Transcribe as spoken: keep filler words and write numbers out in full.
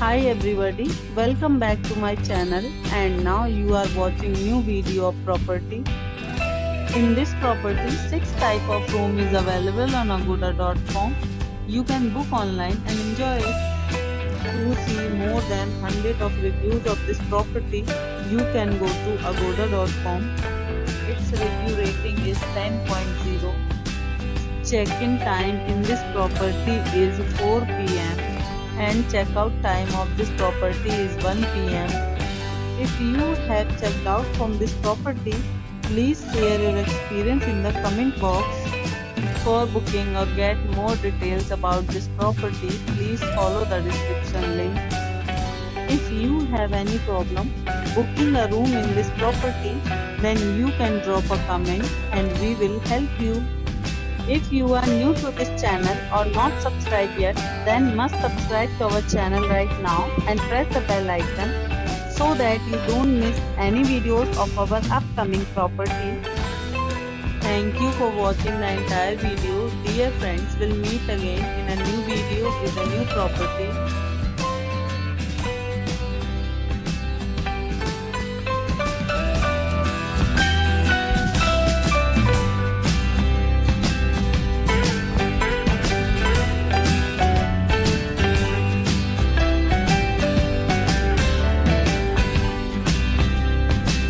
Hi everybody, welcome back to my channel, and now you are watching new video of property. In this property, six type of room is available on agoda dot com. You can book online and enjoy it. To see more than one hundred of reviews of this property, you can go to agoda dot com. Its review rating is ten point zero. Check-in time in this property is four p m and check-out time of this property is one p m If you have checked out from this property, please share your experience in the comment box. For booking or get more details about this property, please follow the description link. If you have any problem booking a room in this property, then you can drop a comment and we will help you. If you are new to this channel or not subscribed yet, then must subscribe to our channel right now and press the bell icon so that you don't miss any videos of our upcoming property. Thank you for watching the entire video. Dear friends, we'll meet again in a new video with a new property.